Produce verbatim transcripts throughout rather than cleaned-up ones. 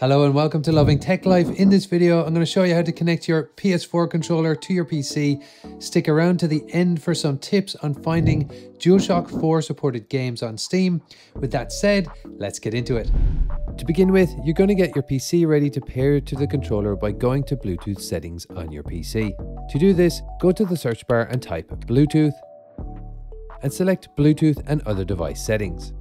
Hello and welcome to Loving Tech Life. In this video, I'm going to show you how to connect your P S four controller to your P C. Stick around to the end for some tips on finding DualShock four supported games on Steam. With that said, let's get into it. To begin with, you're going to get your P C ready to pair to the controller by going to Bluetooth settings on your P C. To do this, go to the search bar and type Bluetooth and select Bluetooth and other device settings.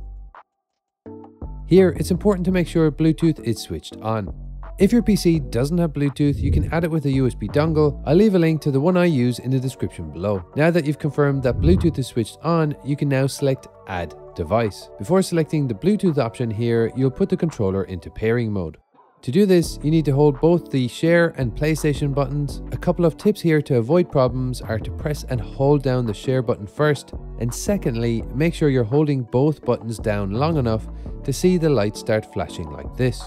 Here, it's important to make sure Bluetooth is switched on. If your P C doesn't have Bluetooth, you can add it with a U S B dongle. I'll leave a link to the one I use in the description below. Now that you've confirmed that Bluetooth is switched on, you can now select Add Device. Before selecting the Bluetooth option here, you'll put the controller into pairing mode. To do this, you need to hold both the Share and PlayStation buttons. A couple of tips here to avoid problems are to press and hold down the Share button first, and secondly, make sure you're holding both buttons down long enough to see the lights start flashing like this.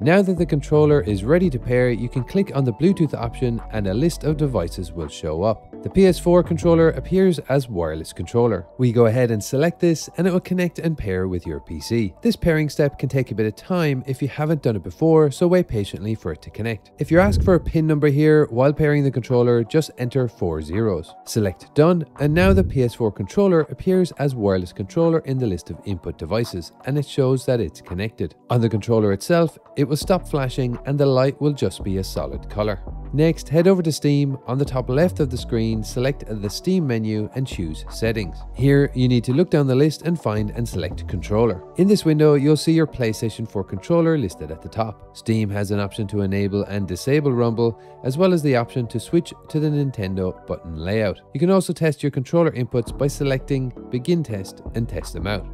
Now that the controller is ready to pair, you can click on the Bluetooth option and a list of devices will show up. The P S four controller appears as wireless controller. We go ahead and select this and it will connect and pair with your P C. This pairing step can take a bit of time if you haven't done it before, so wait patiently for it to connect. If you're asked for a pin number here, while pairing the controller, just enter four zeros. Select done, and now the P S four controller appears as wireless controller in the list of input devices, and it shows that it's connected. On the controller itself, it will stop flashing and the light will just be a solid color. Next, head over to Steam. On the top left of the screen, select the Steam menu and choose Settings. Here, you need to look down the list and find and select Controller. In this window, you'll see your PlayStation four controller listed at the top. Steam has an option to enable and disable Rumble, as well as the option to switch to the Nintendo button layout. You can also test your controller inputs by selecting Begin Test and test them out.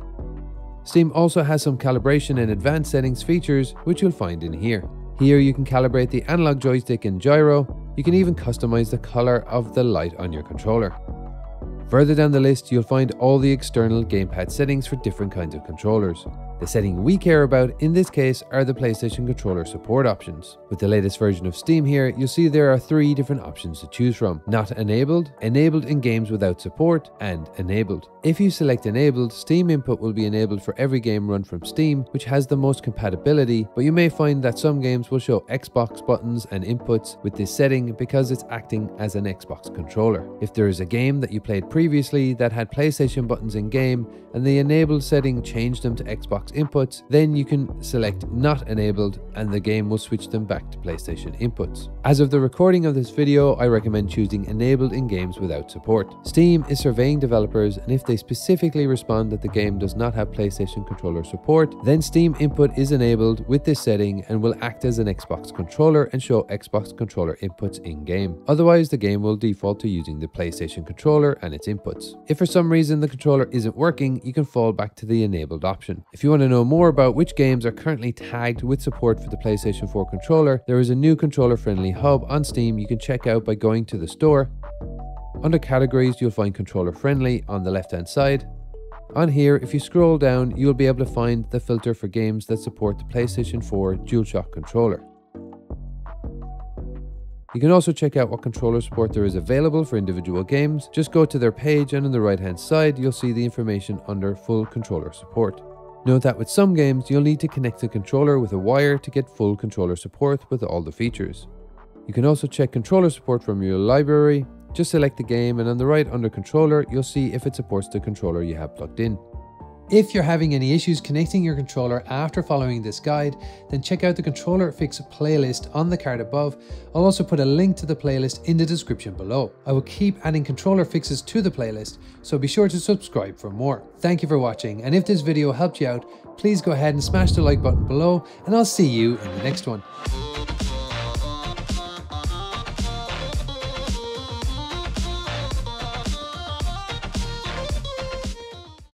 Steam also has some calibration and advanced settings features, which you'll find in here. Here you can calibrate the analog joystick and gyro. You can even customize the color of the light on your controller. Further down the list, you'll find all the external gamepad settings for different kinds of controllers. The setting we care about in this case are the PlayStation controller support options. With the latest version of Steam here, you'll see there are three different options to choose from: Not Enabled, Enabled in Games Without Support, and Enabled. If you select Enabled, Steam input will be enabled for every game run from Steam, which has the most compatibility, but you may find that some games will show Xbox buttons and inputs with this setting because it's acting as an Xbox controller. If there is a game that you played previously that had PlayStation buttons in game and the Enabled setting changed them to Xbox inputs, then you can select Not Enabled and the game will switch them back to PlayStation inputs. As of the recording of this video, I recommend choosing Enabled in Games Without Support. Steam is surveying developers, and if they specifically respond that the game does not have PlayStation controller support, then Steam input is enabled with this setting and will act as an Xbox controller and show Xbox controller inputs in game. Otherwise, the game will default to using the PlayStation controller and its inputs. If for some reason the controller isn't working, you can fall back to the Enabled option. If you want to know more about which games are currently tagged with support for the PlayStation four controller, there is a new controller-friendly hub on Steam you can check out by going to the store. Under categories, you'll find controller-friendly on the left-hand side. On here, if you scroll down, you'll be able to find the filter for games that support the PlayStation four DualShock controller. You can also check out what controller support there is available for individual games. Just go to their page and on the right-hand side, you'll see the information under Full Controller Support. Note that with some games, you'll need to connect the controller with a wire to get full controller support with all the features. You can also check controller support from your library. Just select the game and on the right under controller, you'll see if it supports the controller you have plugged in. If you're having any issues connecting your controller after following this guide, then check out the Controller Fix playlist on the card above. I'll also put a link to the playlist in the description below. I will keep adding controller fixes to the playlist, so be sure to subscribe for more. Thank you for watching, and if this video helped you out, please go ahead and smash the like button below, and I'll see you in the next one.